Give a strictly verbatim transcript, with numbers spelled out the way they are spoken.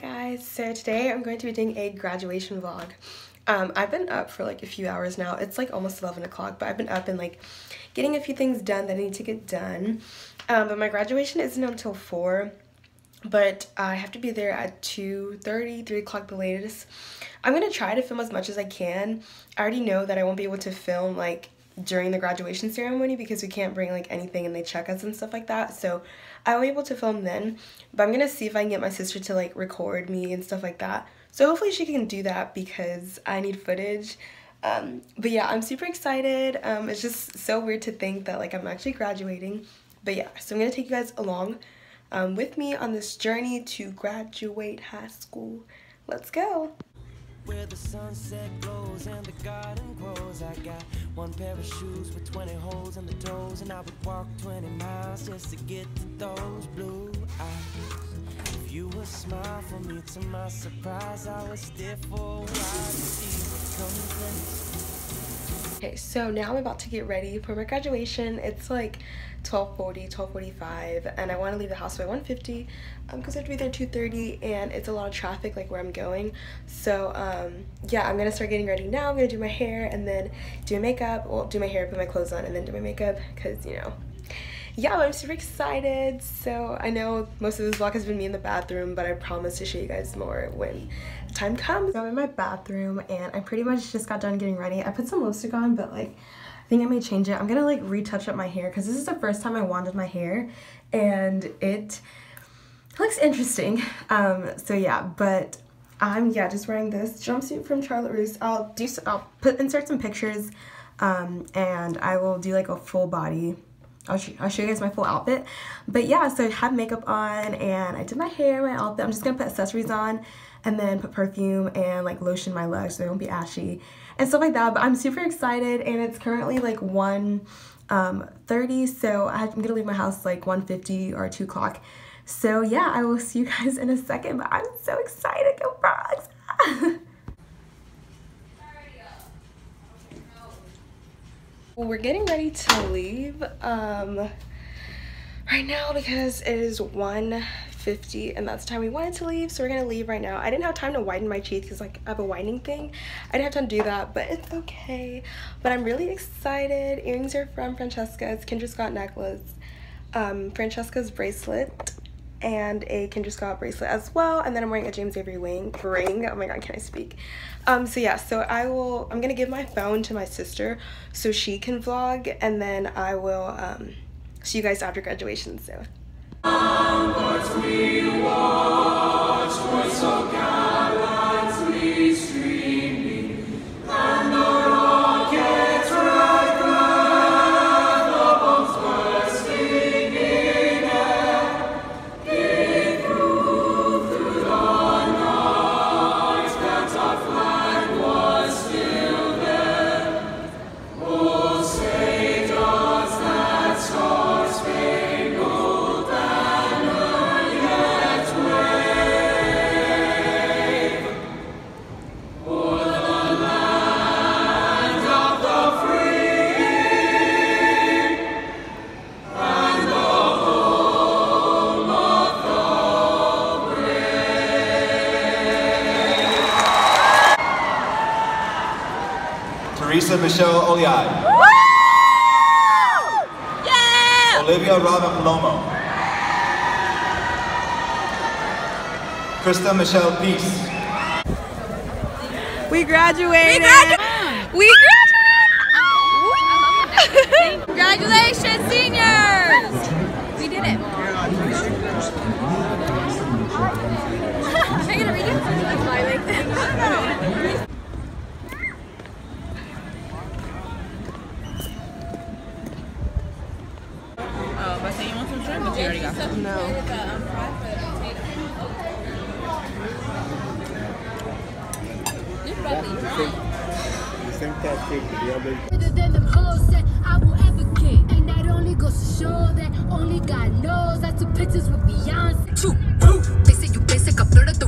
guys, so today I'm going to be doing a graduation vlog. Um, I've been up for like a few hours now. It's like almost eleven o'clock, but I've been up and like getting a few things done that I need to get done. Um, but my graduation isn't until four, but I have to be there at two thirty, three o'clock the latest. I'm going to try to film as much as I can. I already know that I won't be able to film like during the graduation ceremony because we can't bring like anything and they check us and stuff like that, so I'll be able to film then, but I'm gonna see if I can get my sister to like record me and stuff like that, so hopefully she can do that because I need footage. Um but yeah, I'm super excited. Um it's just so weird to think that like I'm actually graduating, but yeah, so I'm gonna take you guys along um with me on this journey to graduate high school. Let's go. Where the sunset glows and the garden grows, I got one pair of shoes with twenty holes in the toes, and I would walk twenty miles just to get to those blue eyes. If you would smile for me, to my surprise, I was there for a while. Okay, so now I'm about to get ready for my graduation. It's like twelve forty, twelve forty-five, and I want to leave the house by one fifty um, because I have to be there two thirty, and it's a lot of traffic like where I'm going. So um, yeah, I'm gonna start getting ready now. I'm gonna do my hair and then do my makeup, well, do my hair, put my clothes on, and then do my makeup because, you know, yeah, I'm super excited. So I know most of this vlog has been me in the bathroom, but I promise to show you guys more when the time comes. So I'm in my bathroom and I pretty much just got done getting ready. I put some lipstick on, but like I think I may change it. I'm gonna like retouch up my hair because this is the first time I wanded my hair and it looks interesting. Um, so yeah, but I'm yeah just wearing this jumpsuit from Charlotte Russe. I'll do I'll put insert some pictures, um, and I will do like a full body. I'll, sh I'll show you guys my full outfit. But yeah, so I had makeup on and I did my hair, my outfit. I'm just gonna put accessories on and then put perfume and like lotion my legs so they won't be ashy and stuff like that. But I'm super excited, and it's currently like one thirty, so I'm gonna leave my house like one fifty or two o'clock. So yeah, I will see you guys in a second, but I'm so excited. Go Frogs! We're getting ready to leave um, right now because it is one fifty and that's the time we wanted to leave, so we're gonna leave right now. I didn't have time to widen my teeth because like I have a widening thing. I didn't have time to do that, but it's okay. But I'm really excited. Earrings are from Francesca's Kendra Scott necklace, um, Francesca's bracelet, and a Kendra Scott bracelet as well, and then I'm wearing a James Avery ring. Oh my god, can I speak? Um, so yeah, so I will, I'm gonna give my phone to my sister so she can vlog, and then I will um, see you guys after graduation, so. Krista Michelle Oliad. Yeah! Olivia Robin Palomo. Krista Michelle Peace. We graduated! We graduated! We graduated! Congratulations, seniors! We did it. Are you gonna read it? Like this? No. You think that's it for the other? Other than them hoes that I will advocate, and that only goes to show that only God knows that the pictures with Beyonce. True, true. They say you basic, I blurred at the